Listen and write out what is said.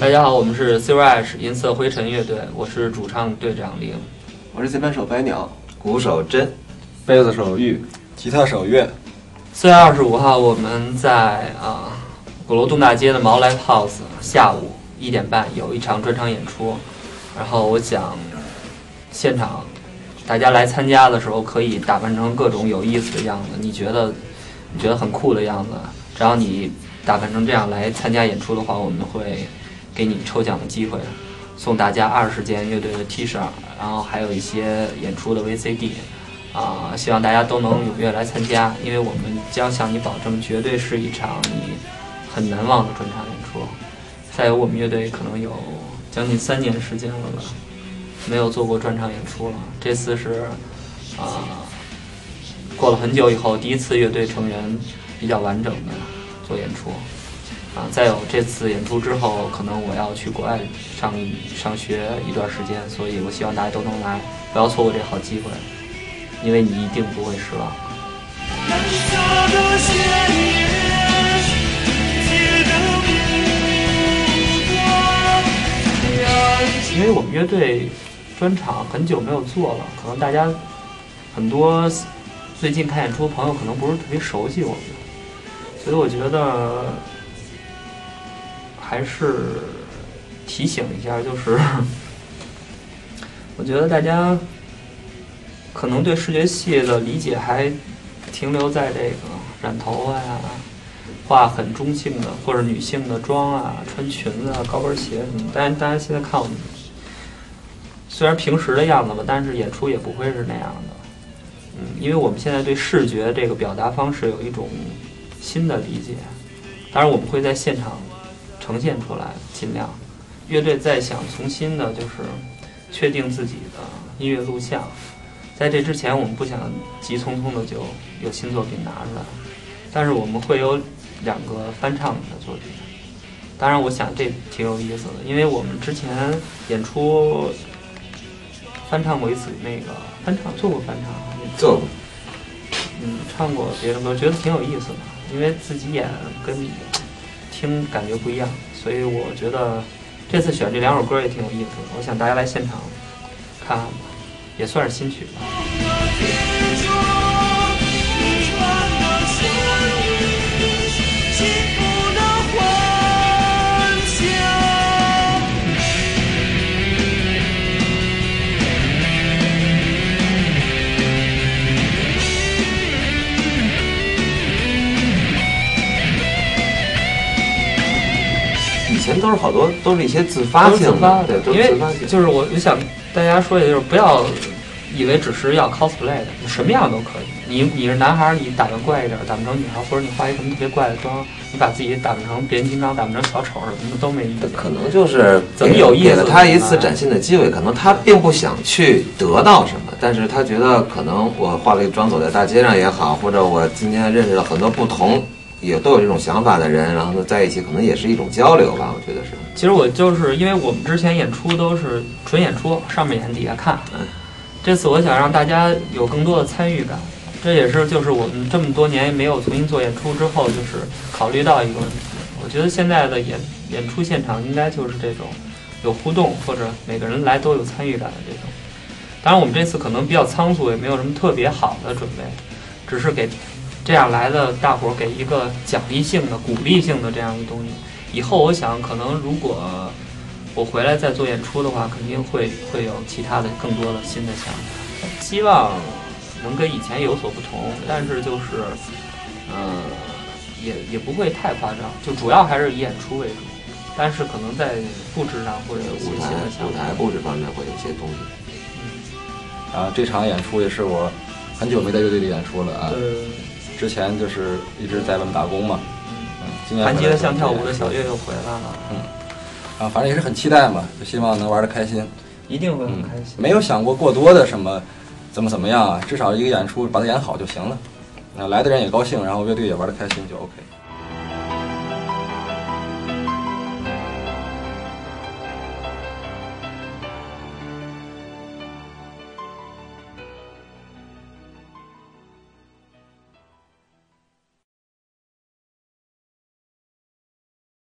大家好，我们是 Silver Ash 银色灰尘乐队，我是主唱队长林，我是键盘手白鸟，鼓手真，贝斯手玉，吉他手月。4月25号，我们在鼓楼东大街的毛 Live House 下午1点半有一场专场演出，然后我想现场大家来参加的时候可以打扮成各种有意思的样子，你觉得很酷的样子，只要你打扮成这样来参加演出的话，我们会给你抽奖的机会，送大家20件乐队的 T 恤，然后还有一些演出的 VCD， 希望大家都能踊跃来参加，因为我们将向你保证，绝对是一场你很难忘的专场演出。再有，我们乐队可能有将近3年时间了吧，没有做过专场演出了，这次是过了很久以后第一次乐队成员比较完整的做演出。再有这次演出之后，可能我要去国外上学一段时间，所以我希望大家都能来，不要错过这好机会，因为你一定不会失望。因为我们乐队专场很久没有做了，可能大家很多最近看演出的朋友可能不是特别熟悉我们，所以我觉得还是提醒一下，就是我觉得大家可能对视觉系的理解还停留在这个染头发呀、画很中性的或者女性的妆啊、穿裙子啊、高跟鞋什么。但是大家现在看我们，虽然平时的样子吧，但是演出也不会是那样的。因为我们现在对视觉这个表达方式有一种新的理解，当然我们会在现场呈现出来，尽量。乐队在想重新的就是确定自己的音乐录像，在这之前我们不想急匆匆的就有新作品拿出来，但是我们会有2个翻唱的作品。当然我想这挺有意思的，因为我们之前演出翻唱过一次，那个做过翻唱，做过，唱过别的歌，觉得挺有意思的，因为自己演跟听感觉不一样，所以我觉得这次选这2首歌也挺有意思的。我想大家来现场看看吧，也算是新曲吧。以前都是好多都是一些自发性的，对，都是自发性。就是我想大家说的就是不要以为只是要 cosplay 的，什么样都可以。你是男孩，你打扮怪一点，打扮成女孩，或者你画一什么特别怪的妆，你把自己打扮成别人经常打扮成小丑什么的都没意思。可能就是给了他一次崭新的机会，可能他并不想去得到什么，但是他觉得可能我化了一妆走在大街上也好，或者我今天认识了很多不同。也都有这种想法的人，然后呢在一起可能也是一种交流吧，我觉得是。其实我就是因为我们之前演出都是纯演出，上面演底下看，这次我想让大家有更多的参与感，这也是就是我们这么多年没有重新做演出之后，就是考虑到一个问题，我觉得现在的演出现场应该就是这种有互动或者每个人来都有参与感的这种。当然我们这次可能比较仓促，也没有什么特别好的准备，只是给这样来的大伙儿给一个奖励性的、鼓励性的这样一个东西。以后我想，可能如果我回来再做演出的话，肯定会有其他的、更多的新的想法，希望能跟以前有所不同。但是就是，也不会太夸张，就主要还是以演出为主。但是可能在布置上或者舞台布置方面会有一些东西。这场演出也是我很久没在乐队里演出了啊。之前就是一直在外面打工嘛，盘踞的像跳舞的小月又回来了，反正也是很期待嘛，就希望能玩得开心，一定会很开心。没有想过过多的什么怎么样啊，至少一个演出把它演好就行了，来的人也高兴，然后乐队也玩得开心就 OK。